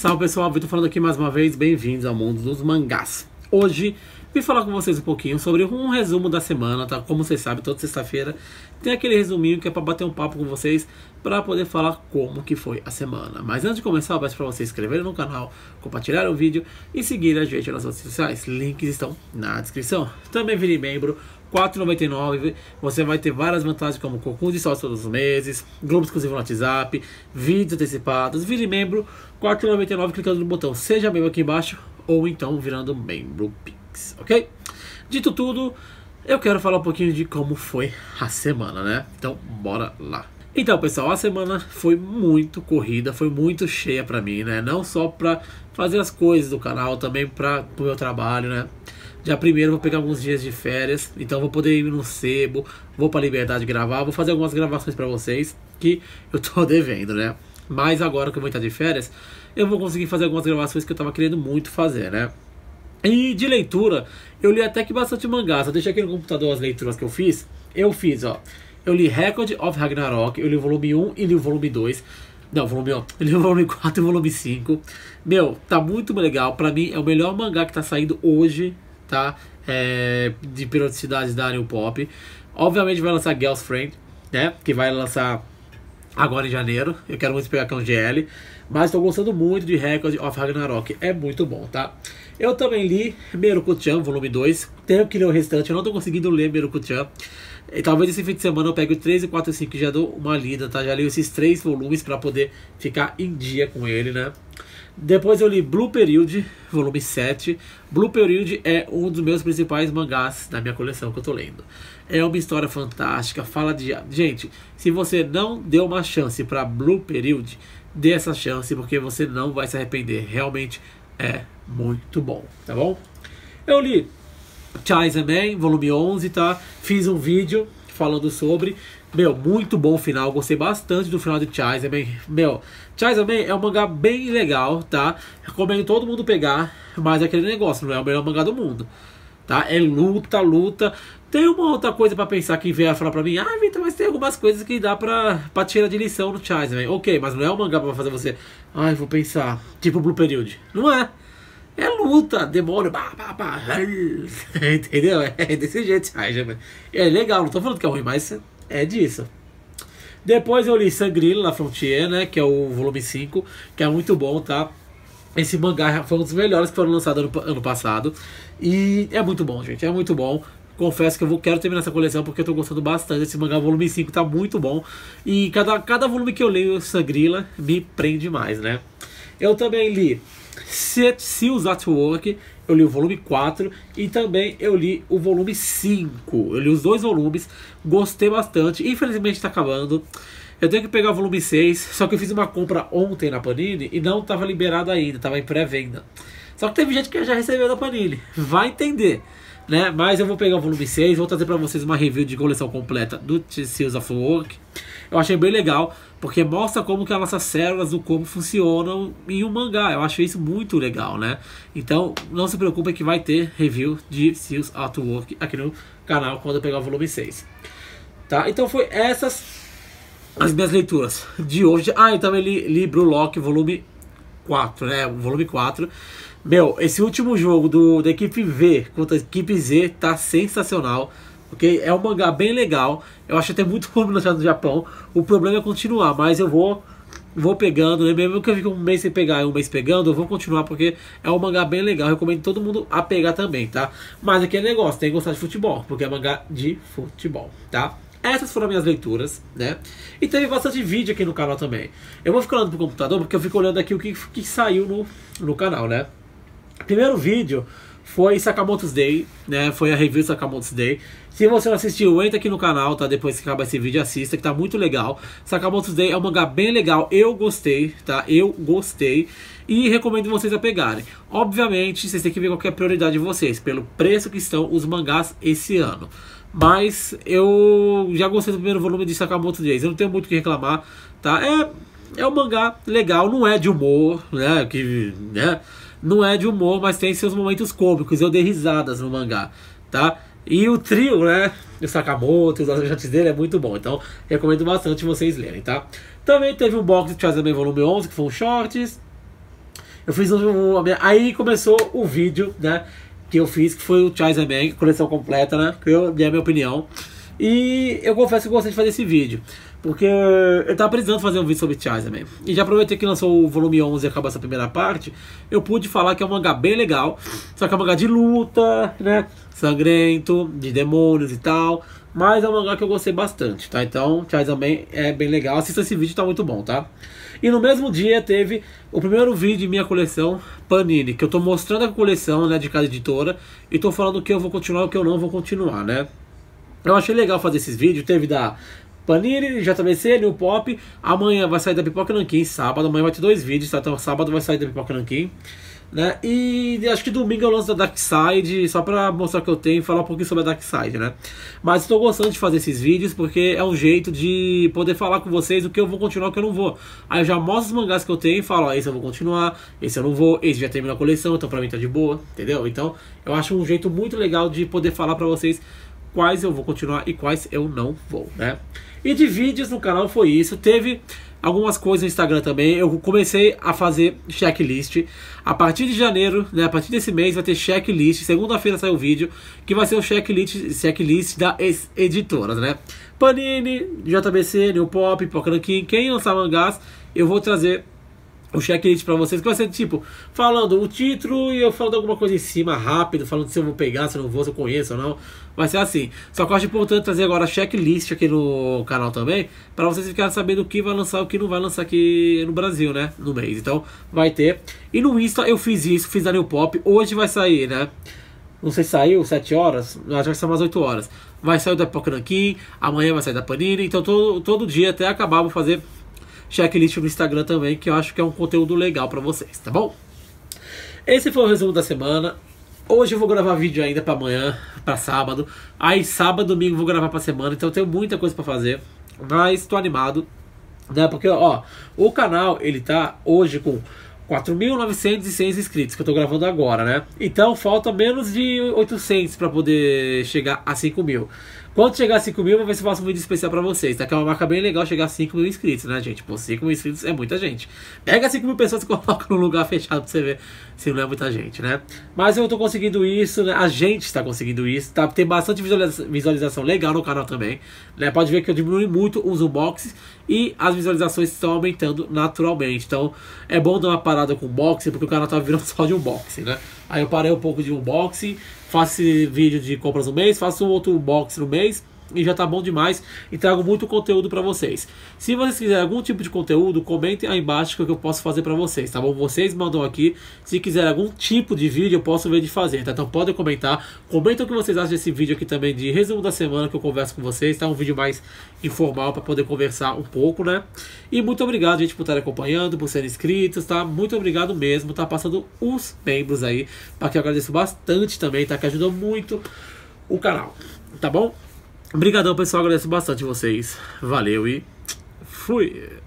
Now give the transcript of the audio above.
Salve pessoal, Vitor falando aqui mais uma vez, bem-vindos ao Mundo dos Mangás. Hoje vim falar com vocês um pouquinho sobre um resumo da semana, tá? Como vocês sabem, toda sexta-feira tem aquele resuminho que é pra bater um papo com vocês, pra poder falar como que foi a semana. Mas antes de começar, eu peço pra vocês se inscreverem no canal, compartilhar o vídeo e seguir a gente nas redes sociais, links estão na descrição. Também virem membro, R$ 4,99, você vai ter várias vantagens como concurso de sócio todos os meses, grupo exclusivo no WhatsApp, vídeos antecipados. Vire membro, R$ 4,99, clicando no botão Seja Membro aqui embaixo, ou então virando Membro Pix, ok? Dito tudo, eu quero falar um pouquinho de como foi a semana, né? Então, bora lá! Então, pessoal, a semana foi muito corrida, foi muito cheia pra mim, né? Não só pra fazer as coisas do canal, também pro meu trabalho, né? Já primeiro vou pegar alguns dias de férias, então vou poder ir no sebo, vou pra Liberdade gravar, vou fazer algumas gravações pra vocês que eu tô devendo, né? Mas agora que eu vou entrar de férias, eu vou conseguir fazer algumas gravações que eu tava querendo muito fazer, né? E de leitura, eu li até que bastante mangás, eu deixei aqui no computador as leituras que eu fiz. Ó, eu li Record of Ragnarok, eu li o volume 1 e li o volume 2. Não, volume 4 e volume 5. Meu, tá muito legal, pra mim é o melhor mangá que tá saindo hoje, tá? De periodicidades da New Pop. Obviamente vai lançar Girl's Friend, né? Que vai lançar agora em janeiro. Eu quero muito pegar com o GL, mas tô gostando muito de Record of Ragnarok, é muito bom, tá? Eu também li Merukuchan, volume 2. Tenho que ler o restante, eu não tô conseguindo ler Merukuchan. E talvez esse fim de semana eu pegue o 3, o 4 e o 5 e já dou uma lida, tá? Já li esses 3 volumes pra poder ficar em dia com ele, né? Depois eu li Blue Period, volume 7. Blue Period é um dos meus principais mangás da minha coleção que eu tô lendo. É uma história fantástica, fala de... Gente, se você não deu uma chance pra Blue Period, dê essa chance, porque você não vai se arrepender. Realmente é muito bom, tá bom? Eu li Chizaman, volume 11, tá? Fiz um vídeo falando sobre. Meu, muito bom o final, gostei bastante do final de Chizaman. Meu, Chizaman é um mangá bem legal, tá? Recomendo todo mundo pegar, mas é aquele negócio, não é o melhor mangá do mundo, tá? É luta, luta. Tem uma outra coisa pra pensar que vier falar pra mim: ah, Vitor, mas tem algumas coisas que dá pra tirar de lição no Chizaman. Ok, mas não é um mangá pra fazer você, ai, vou pensar, tipo Blue Period. Não é. É luta, demônio, entendeu? É desse jeito, é legal, não tô falando que é ruim, mas é disso. Depois eu li Sangrilo na Frontier, né, que é o volume 5, que é muito bom, tá? Esse mangá foi um dos melhores que foram lançados ano passado, e é muito bom, gente, é muito bom. Confesso que eu quero terminar essa coleção porque eu tô gostando bastante desse mangá. Volume 5 tá muito bom, e cada volume que eu leio Sangrilo me prende mais, né? Eu também li Cells at Work, eu li o volume 4 e também eu li o volume 5. Eu li os dois volumes, gostei bastante, infelizmente tá acabando. Eu tenho que pegar o volume 6, só que eu fiz uma compra ontem na Panini e não tava liberado ainda, tava em pré-venda. Só que teve gente que já recebeu da Panini, vai entender, né? Mas eu vou pegar o volume 6, vou trazer pra vocês uma review de coleção completa do Cells at Work. Eu achei bem legal, porque mostra como que as nossas células do corpo funcionam em um mangá. Eu achei isso muito legal, né? Então, não se preocupe que vai ter review de Cells at Work aqui no canal quando eu pegar o volume 6. Tá? Então, foi essas as minhas leituras de hoje. Ah, eu também li Blue Lock, volume 4, né? O volume 4. Meu, esse último jogo da equipe V contra a equipe Z tá sensacional. Okay? É um mangá bem legal, eu acho até muito bom lançado no Japão. O problema é continuar, mas eu vou pegando, né? Mesmo que eu fique um mês sem pegar e um mês pegando, eu vou continuar porque é um mangá bem legal. Eu recomendo todo mundo a pegar também, tá? Mas aquele negócio, tem que gostar de futebol, porque é mangá de futebol, tá? Essas foram minhas leituras, né? E teve bastante vídeo aqui no canal também. Eu vou ficar olhando pro computador porque eu fico olhando aqui o que saiu no canal, né? Primeiro vídeo foi Sakamoto's Day, né? Foi a review Sakamoto's Day. Se você não assistiu, entra aqui no canal, tá? Depois que acabar esse vídeo, assista, que tá muito legal. Sakamoto's Day é um mangá bem legal, eu gostei, tá? Eu gostei e recomendo vocês a pegarem. Obviamente, vocês têm que ver qual que é a prioridade de vocês, pelo preço que estão os mangás esse ano. Mas eu já gostei do primeiro volume de Sakamoto's Day, eu não tenho muito o que reclamar, tá? É um mangá legal, não é de humor, né? Não é de humor, mas tem seus momentos cômicos. Eu dei risadas no mangá, tá? E o trio, né? O Sakamoto, os ajudantes dele é muito bom. Então, recomendo bastante vocês lerem, tá? Também teve um box de Chainsaw Man volume 11, que foi um shorts. Eu fiz um... Aí começou o vídeo, né? Que eu fiz, que foi o Chizaman, coleção completa, né? Que eu dei a minha opinião. E eu confesso que eu gostei de fazer esse vídeo, porque eu tava precisando fazer um vídeo sobre Chizaman. E já aproveitei que lançou o volume 11 e acabou essa primeira parte. Eu pude falar que é um mangá bem legal, só que é um mangá de luta, né? Sangrento, de demônios e tal. Mas é um mangá que eu gostei bastante, tá? Então, Chizaman é bem legal. Assista esse vídeo, tá muito bom, tá? E no mesmo dia teve o primeiro vídeo de minha coleção Panini, que eu tô mostrando a coleção, né, de cada editora, e tô falando o que eu vou continuar e o que eu não vou continuar, né? Eu achei legal fazer esses vídeos. Teve da Panini, JBC, New Pop. Amanhã vai sair da Pipoca e Nanquim, sábado. Amanhã vai ter dois vídeos, tá? Então sábado vai sair da Pipoca e Nanquim, né? E acho que domingo eu lanço da Dark Side, só pra mostrar o que eu tenho e falar um pouquinho sobre a Dark Side, né? Mas estou gostando de fazer esses vídeos porque é um jeito de poder falar com vocês o que eu vou continuar e o que eu não vou. Aí eu já mostro os mangás que eu tenho e falo, ó, esse eu vou continuar, esse eu não vou, esse já terminou a coleção, então pra mim tá de boa, entendeu? Então eu acho um jeito muito legal de poder falar pra vocês quais eu vou continuar e quais eu não vou, né? E de vídeos no canal foi isso. Teve algumas coisas no Instagram também. Eu comecei a fazer checklist. A partir de janeiro, né? A partir desse mês vai ter checklist. Segunda-feira sai o vídeo, que vai ser o checklist da editora, né? Panini, JBC, New Pop, Pokéland, Nanquim. Quem lançar mangás, eu vou trazer o checklist pra vocês, que vai ser tipo falando o título e eu falando alguma coisa em cima rápido, falando se eu vou pegar, se eu não vou, se eu conheço ou não. Vai ser assim. Só que eu acho importante trazer agora a checklist aqui no canal também, pra vocês ficarem sabendo o que vai lançar e o que não vai lançar aqui no Brasil, né? No mês. Então vai ter. E no Insta eu fiz isso, fiz a New Pop. Hoje vai sair, né? Não sei se saiu 7 horas, acho que são umas 8 horas. Vai sair da Pipoca e Nanquim, amanhã vai sair da Panini. Então todo dia até acabar vou fazer checklist no Instagram também, que eu acho que é um conteúdo legal pra vocês, tá bom? Esse foi o resumo da semana. Hoje eu vou gravar vídeo ainda pra amanhã, pra sábado. Aí sábado, domingo eu vou gravar pra semana, então eu tenho muita coisa pra fazer. Mas tô animado, né? Porque, ó, o canal, ele tá hoje com 4.906 inscritos, que eu tô gravando agora, né? Então falta menos de 800 pra poder chegar a 5.000. Quando chegar a 5.000, eu vou ver se eu faço um vídeo especial pra vocês, tá? Que é uma marca bem legal chegar a 5.000 inscritos, né, gente? Pô, 5.000 inscritos é muita gente. Pega 5.000 pessoas e coloca num lugar fechado pra você ver se não é muita gente, né? Mas eu tô conseguindo isso, né? A gente tá conseguindo isso, tá? Tem bastante visualização legal no canal também, né? Pode ver que eu diminui muito os unboxings e as visualizações estão aumentando naturalmente. Então, é bom dar uma parada com unboxing, porque o canal tá virando só de unboxing, né? Aí eu parei um pouco de unboxing, faço vídeo de compras no mês, faço outro unboxing no mês e já tá bom demais e trago muito conteúdo pra vocês. Se vocês quiserem algum tipo de conteúdo, comentem aí embaixo que eu posso fazer pra vocês, tá bom? Vocês mandam aqui, se quiserem algum tipo de vídeo eu posso ver de fazer, tá? Então podem comentar, comentem o que vocês acham desse vídeo aqui também de resumo da semana que eu converso com vocês, tá? Um vídeo mais informal pra poder conversar um pouco, né? E muito obrigado, gente, por estarem acompanhando, por serem inscritos, tá? Muito obrigado mesmo, tá? Passando os membros aí, pra que eu agradeço bastante também, tá? Que ajudou muito o canal, tá bom? Obrigadão, pessoal, agradeço bastante vocês, valeu e fui!